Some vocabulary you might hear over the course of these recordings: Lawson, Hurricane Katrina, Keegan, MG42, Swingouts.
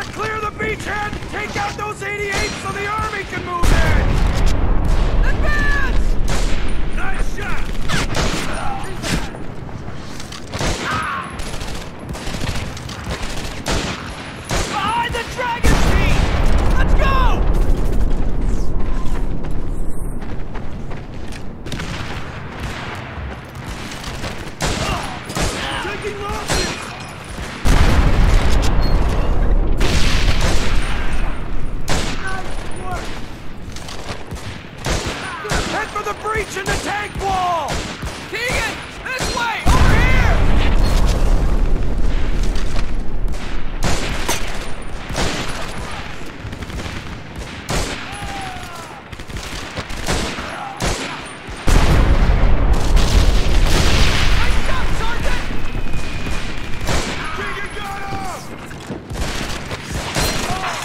gotta clear the beachhead! Take out those 88s so the army can move in! Advance! Nice shot! Behind the dragon team! Let's go! Taking losses! For the breach in the tank wall! Keegan! This way! Over here! Nice job, Sergeant! Keegan got him! Oh.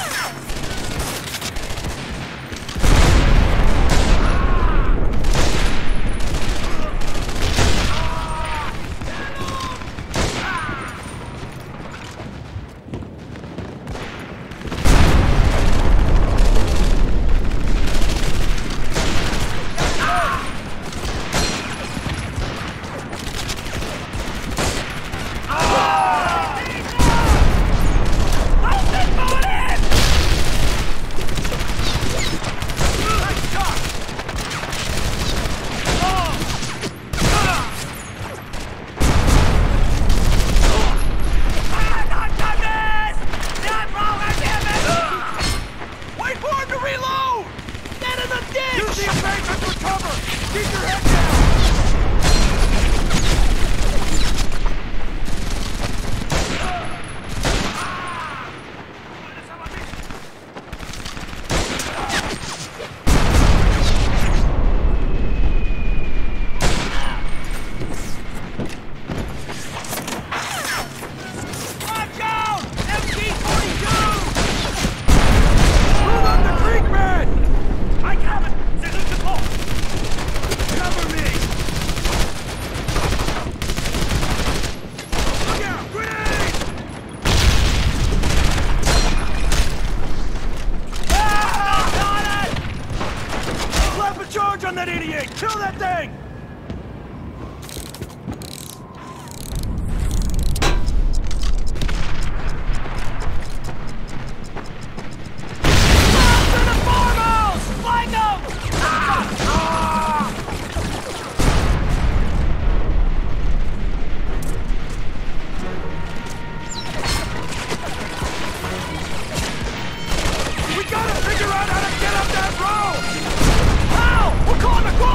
Kill that thing!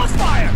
Fire!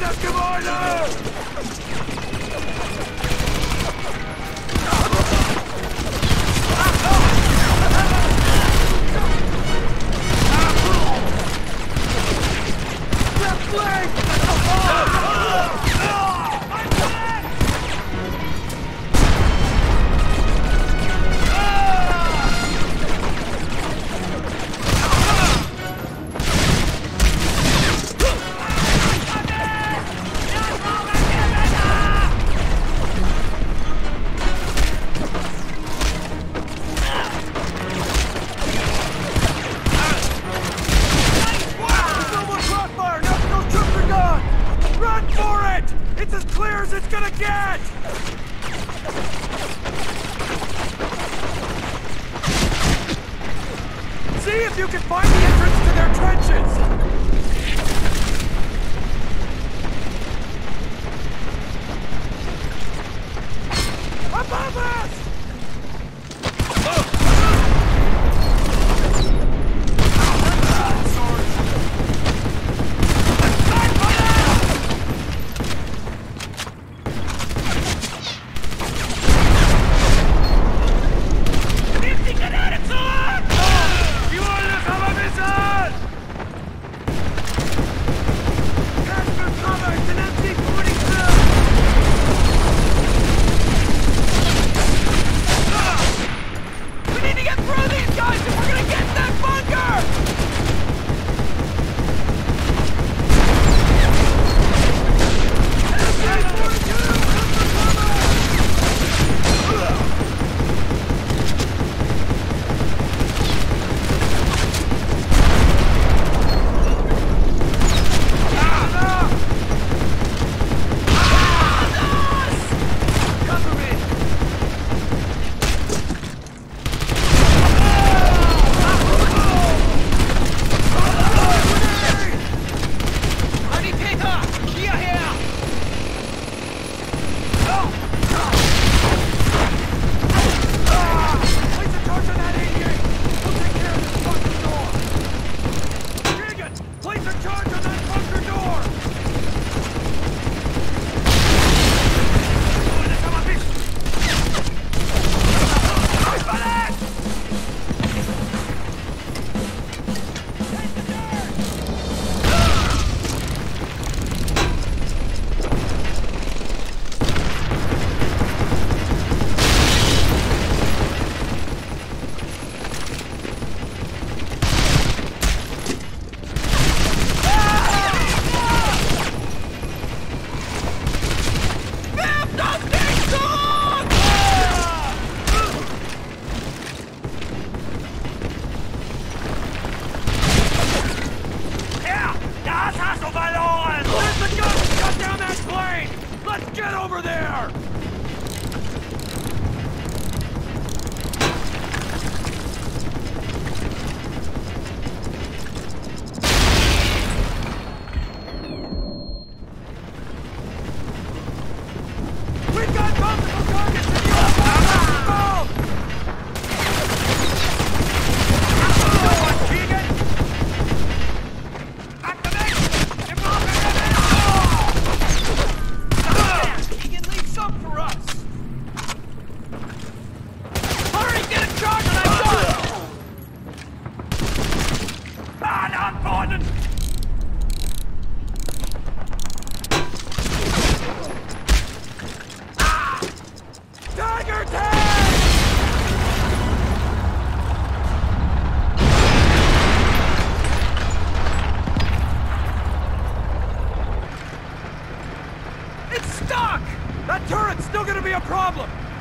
das Gebäude! It's as clear as it's gonna get! See if you can find the entrance to their trenches! Above us!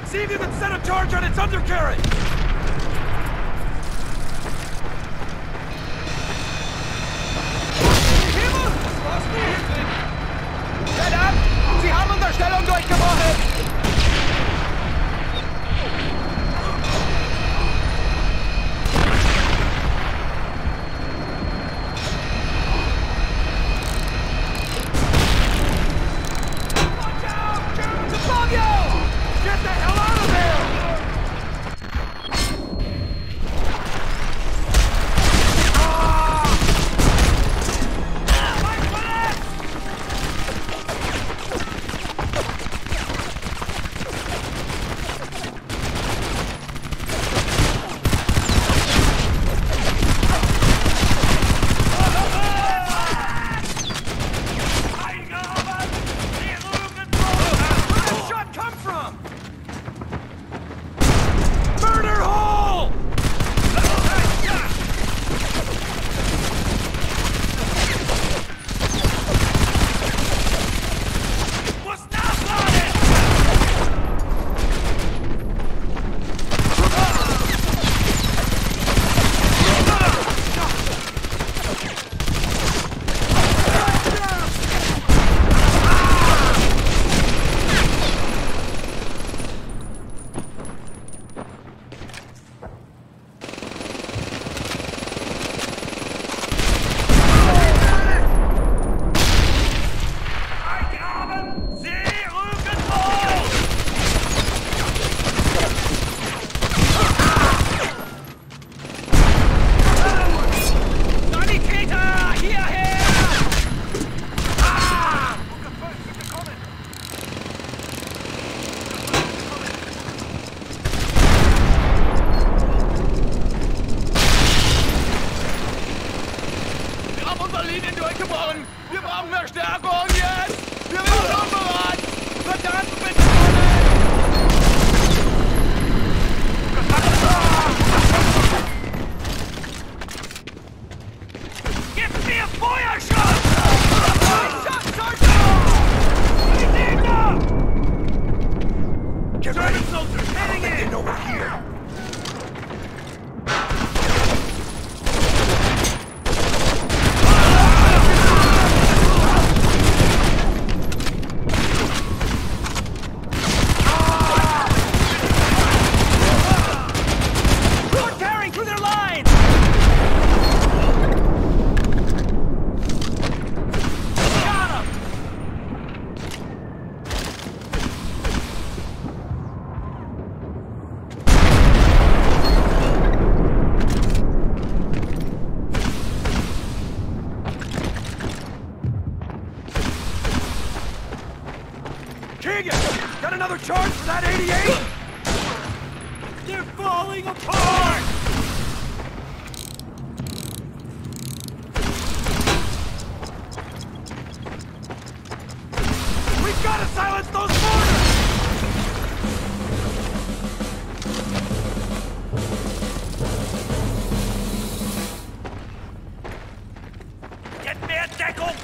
See if you can set a charge on its undercarriage! Shut up! Sie haben Unterstellung durchgebrochen! brauchen Verstärkung jetzt! Wir werden unbereit! Verdammt, bitte! Gib mir Feuerschutz! Get ready, soldiers! Heading in over here! Keegan! Got another charge for that 88? They're falling apart! We've got to silence those mortars! Get there, Deckel!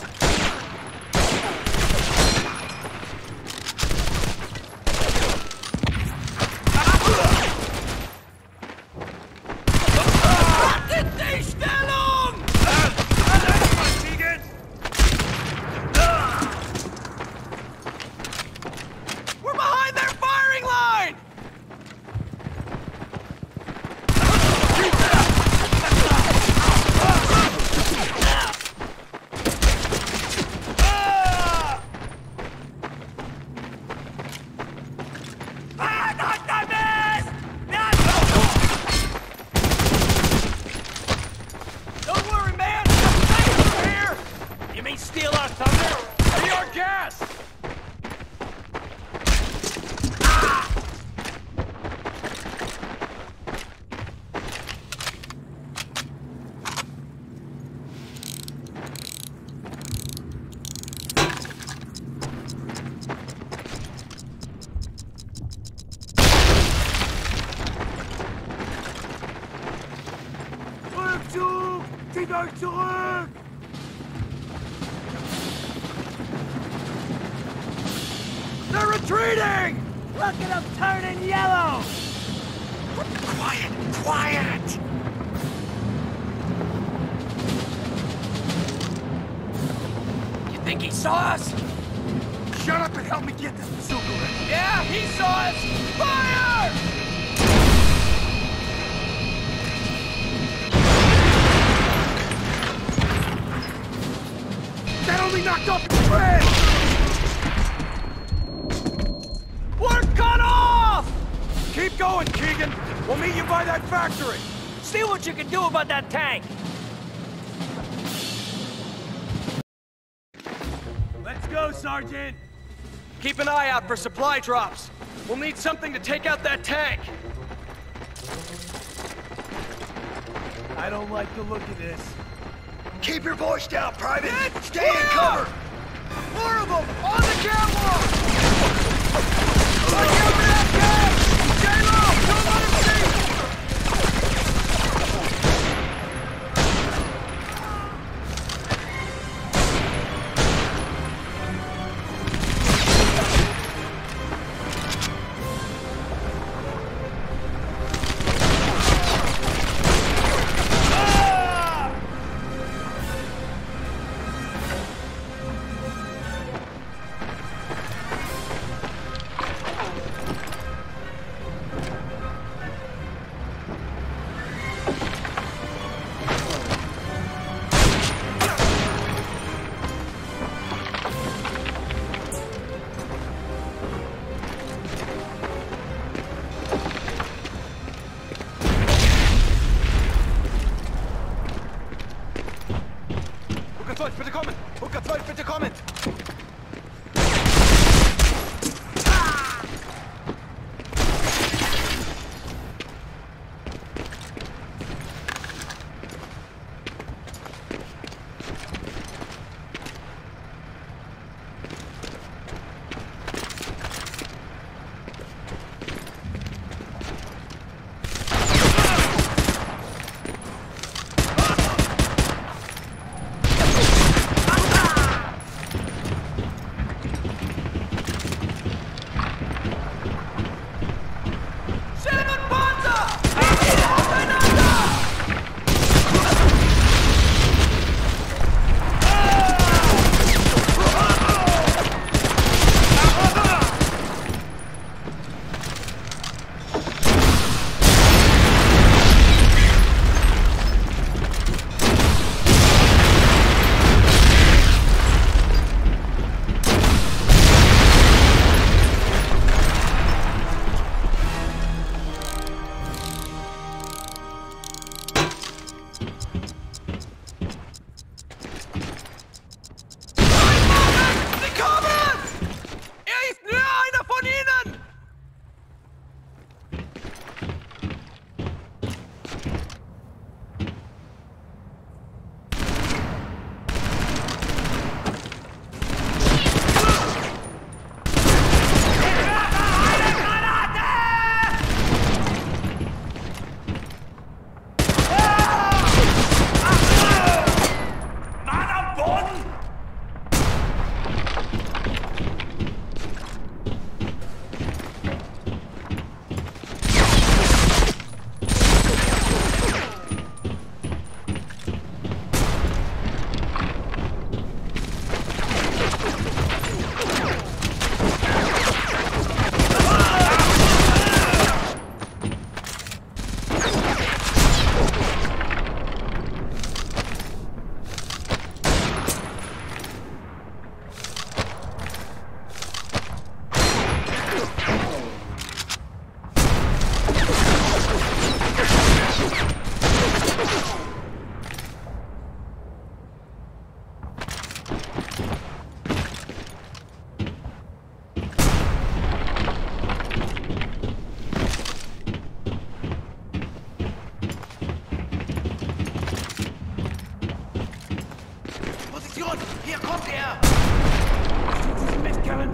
Zieht euch zurück! They're retreating! Look at them turning yellow! Quiet! Quiet! You think he saw us? Shut up and help me get this bazooka ready! Yeah, he saw us! Fire! Knocked off the bridge! We're cut off! Keep going, Keegan. We'll meet you by that factory. See what you can do about that tank. Let's go, Sergeant. Keep an eye out for supply drops. We'll need something to take out that tank. I don't like the look of this. Keep your voice down, Private! It's stay in cover! Four of them! On the catwalk! Look out for that guy! Stay low! Don't let him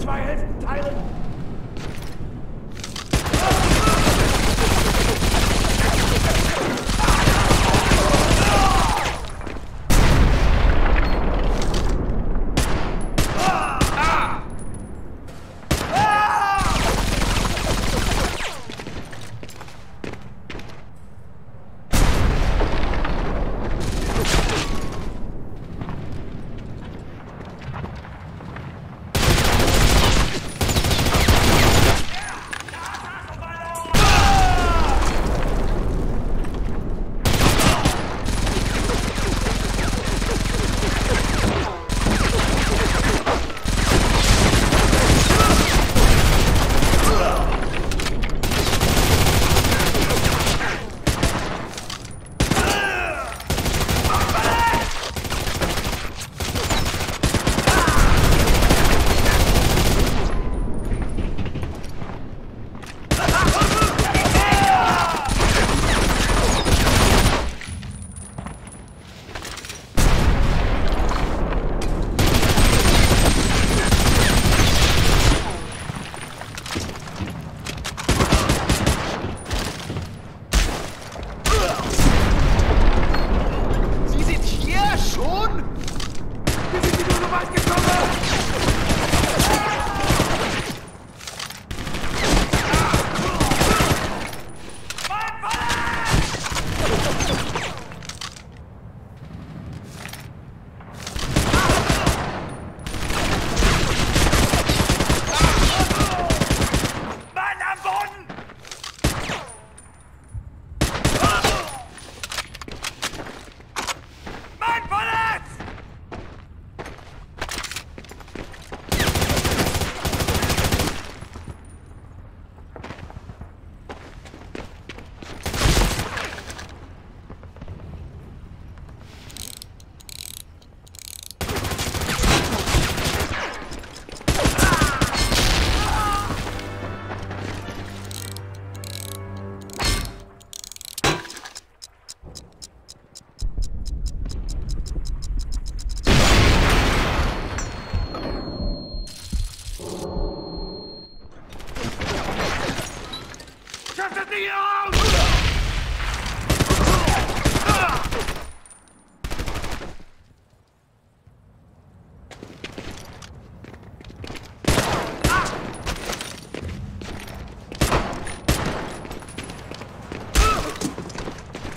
zwei Hälften teilen.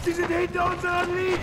Sie sind hinter unseren Linien!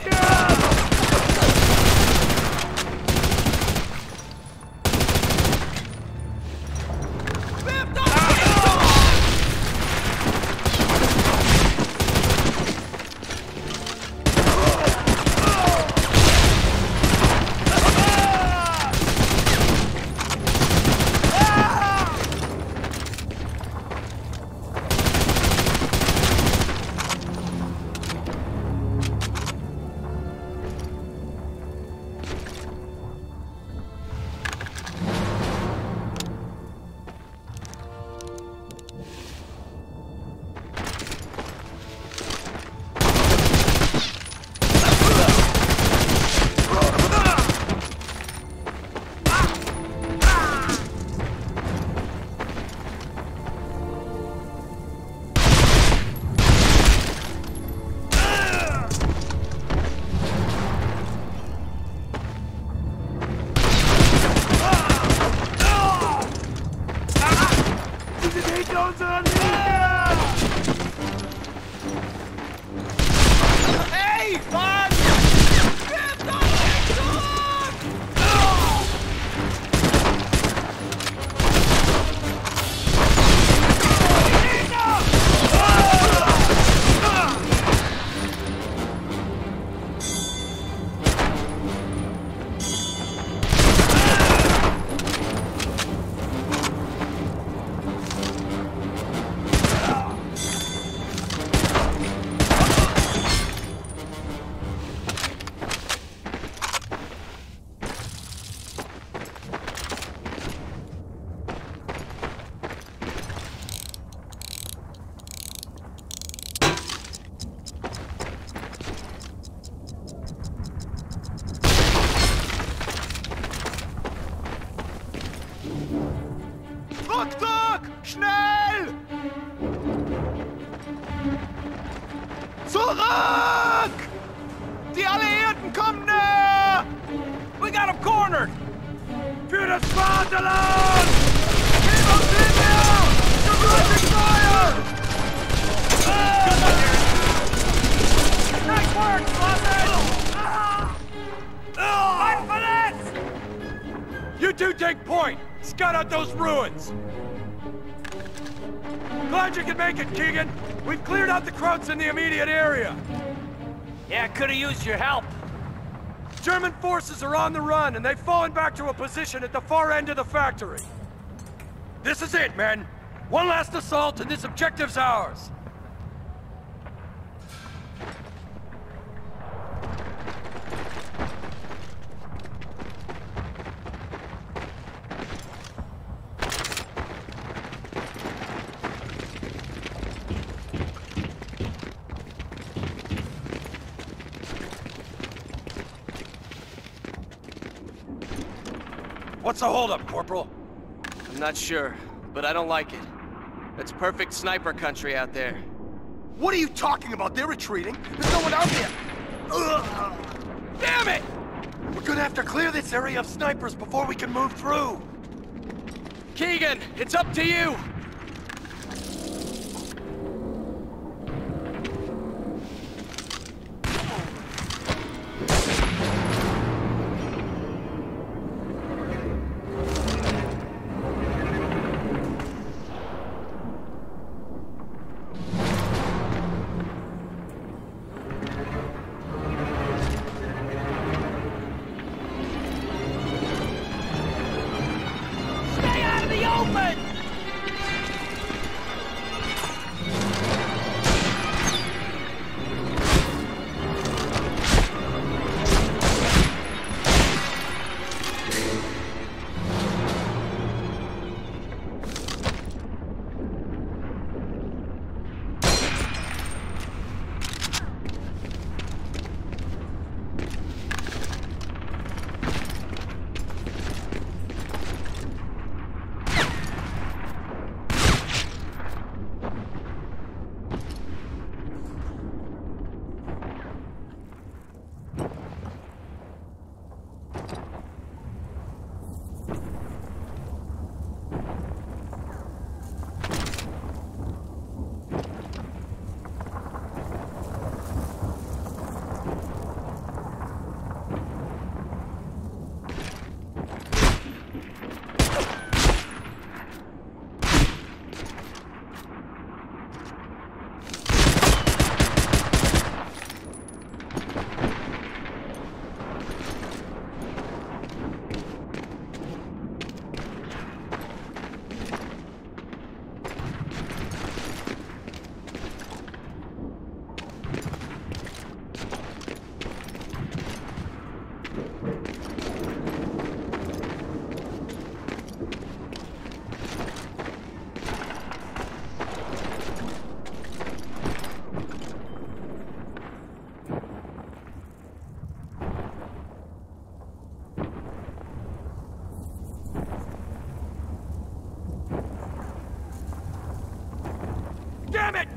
Doc, Doc! Schnell! Zurück! Die Alliierten kommen näher! We got them cornered! Für das Vaterland! Gib uns hinher! Gebürtig Feuer! Nice work, Lawson! Ein verletzt! You two take point! Scout out those ruins! Glad you could make it, Keegan! We've cleared out the Krauts in the immediate area! Yeah, could've used your help. German forces are on the run, and they've fallen back to a position at the far end of the factory. This is it, men! One last assault, and this objective's ours! What's the holdup, Corporal? I'm not sure, but I don't like it. That's perfect sniper country out there. What are you talking about? They're retreating. There's no one out there. Ugh. Damn it! We're gonna have to clear this area of snipers before we can move through. Keegan, it's up to you.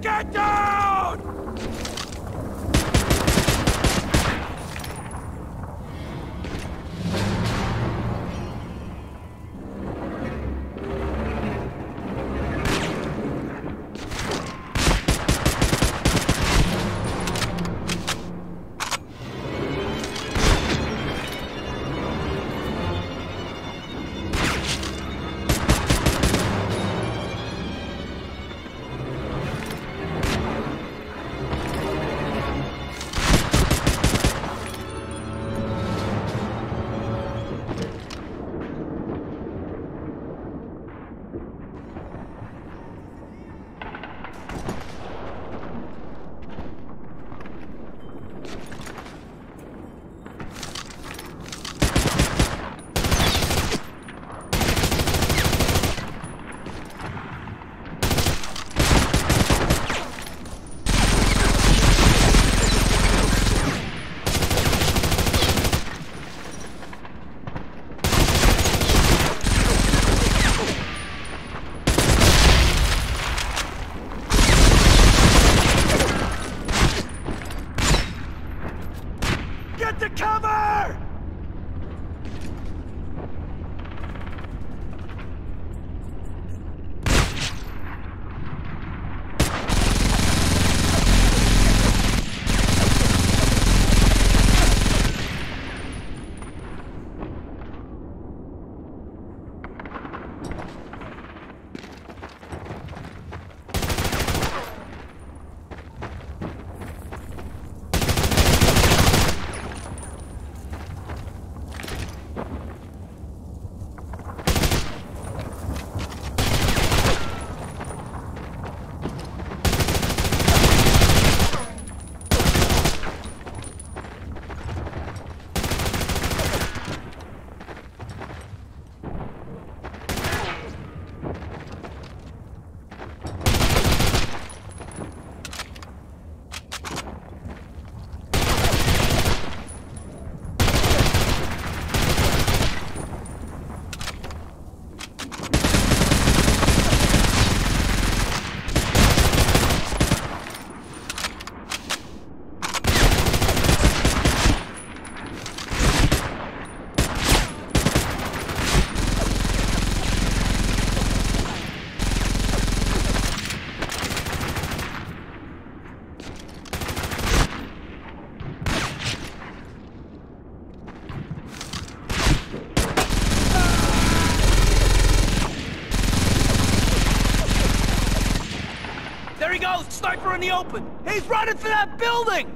Get down! he goes! Sniper in the open! He's running for that building!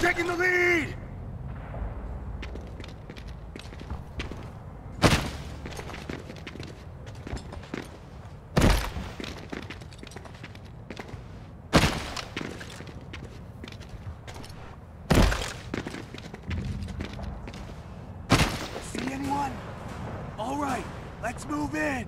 Taking the lead! See anyone? All right, let's move in!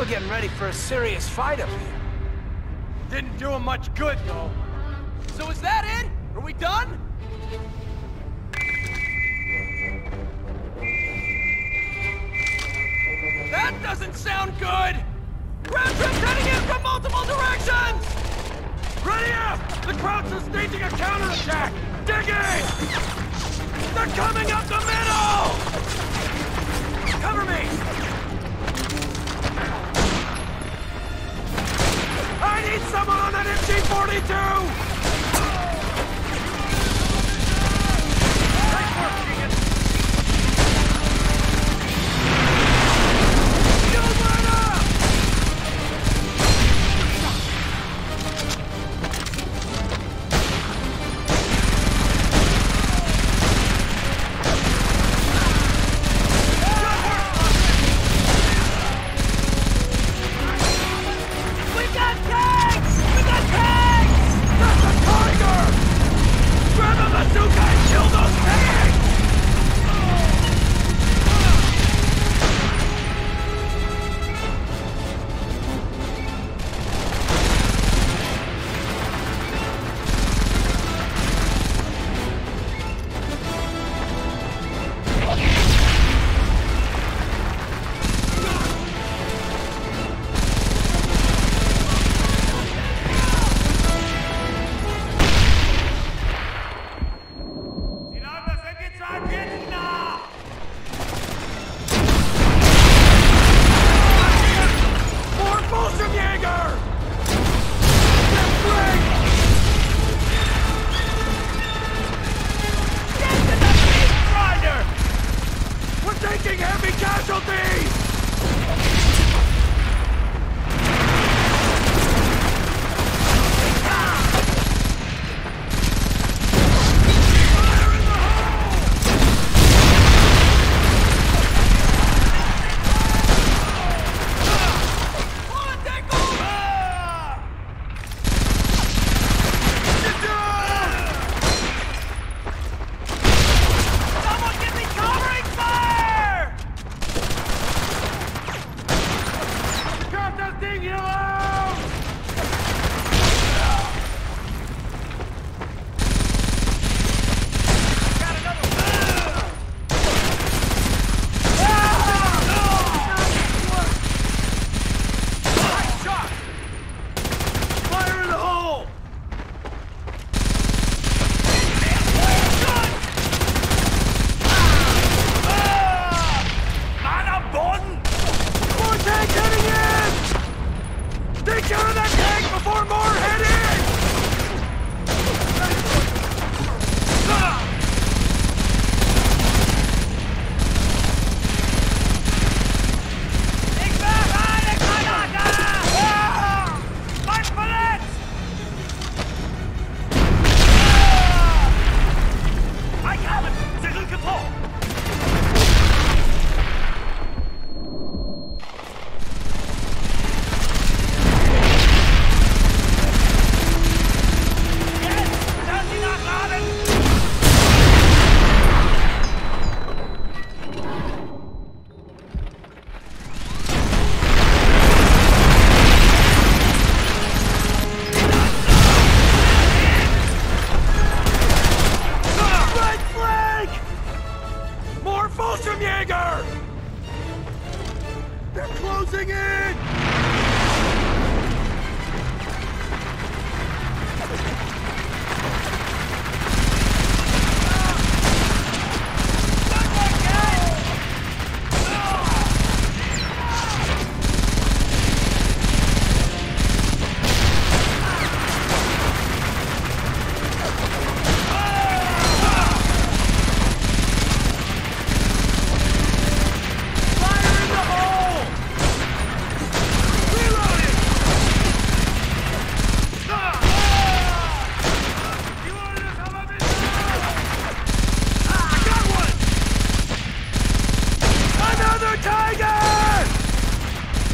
were getting ready for a serious fight up here. Didn't do him much good, though. So is that it? Are we done? That doesn't sound good! Round trip heading in from multiple directions! Ready up! The crowds are staging a counterattack! Digging! They're coming up the middle! Cover me! I need someone on an MG42!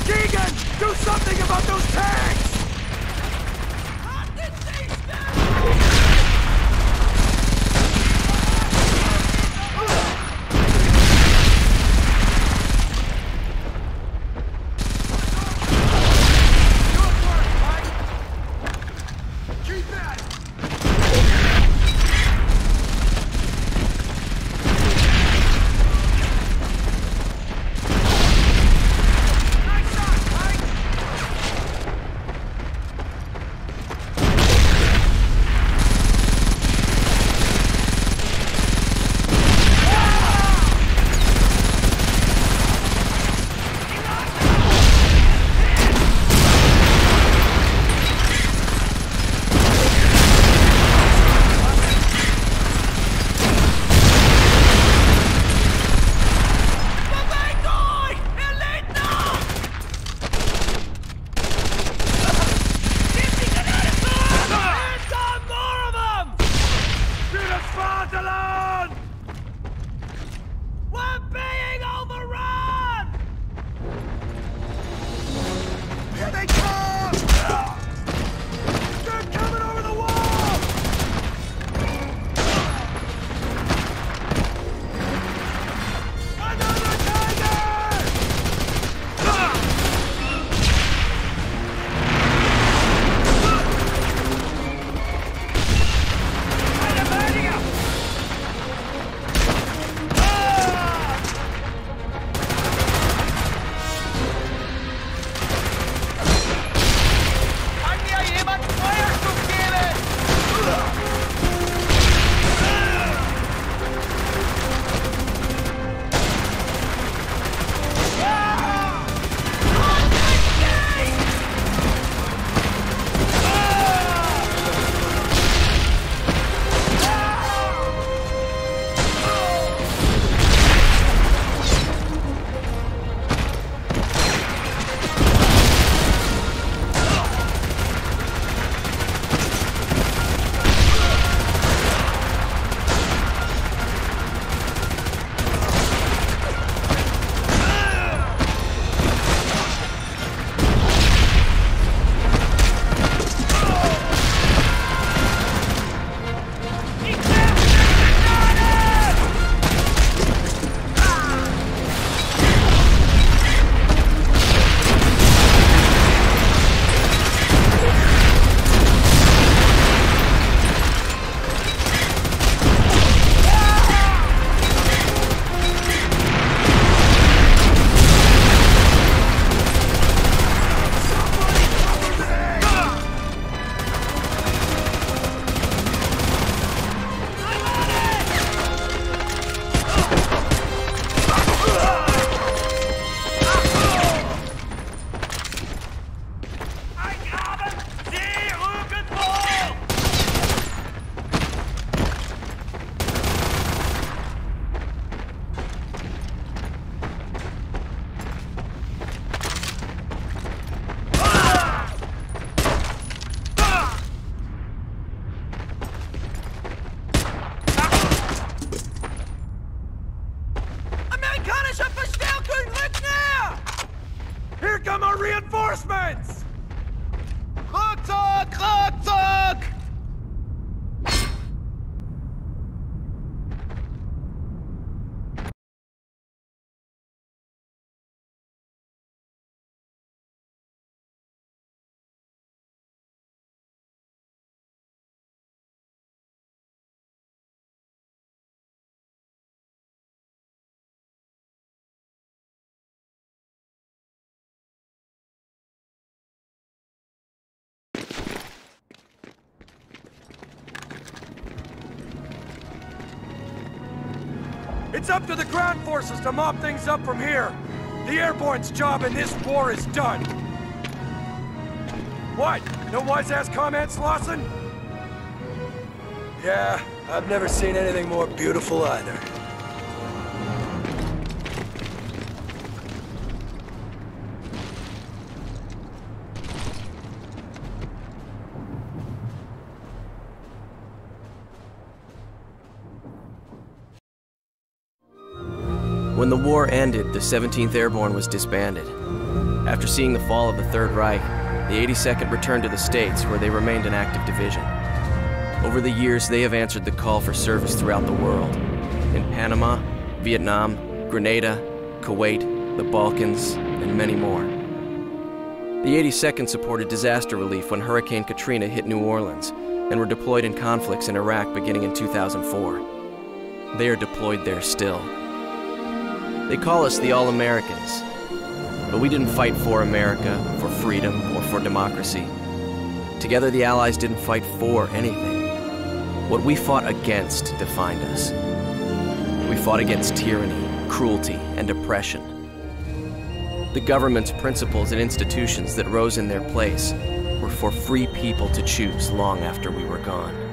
Keegan, do something about those tanks! Not this thing, Stan! them our reinforcements! Rucksack, Rucksack! It's up to the ground forces to mop things up from here. The airborne's job in this war is done. What? No wise-ass comments, Lawson? Yeah, I've never seen anything more beautiful either. When the war ended, the 17th Airborne was disbanded. After seeing the fall of the Third Reich, the 82nd returned to the States, where they remained an active division. Over the years, they have answered the call for service throughout the world. In Panama, Vietnam, Grenada, Kuwait, the Balkans, and many more. The 82nd supported disaster relief when Hurricane Katrina hit New Orleans, and were deployed in conflicts in Iraq beginning in 2004. They are deployed there still. They call us the All-Americans, but we didn't fight for America, for freedom, or for democracy. Together, the Allies didn't fight for anything. What we fought against defined us. We fought against tyranny, cruelty, and oppression. The government's principles and institutions that rose in their place were for free people to choose long after we were gone.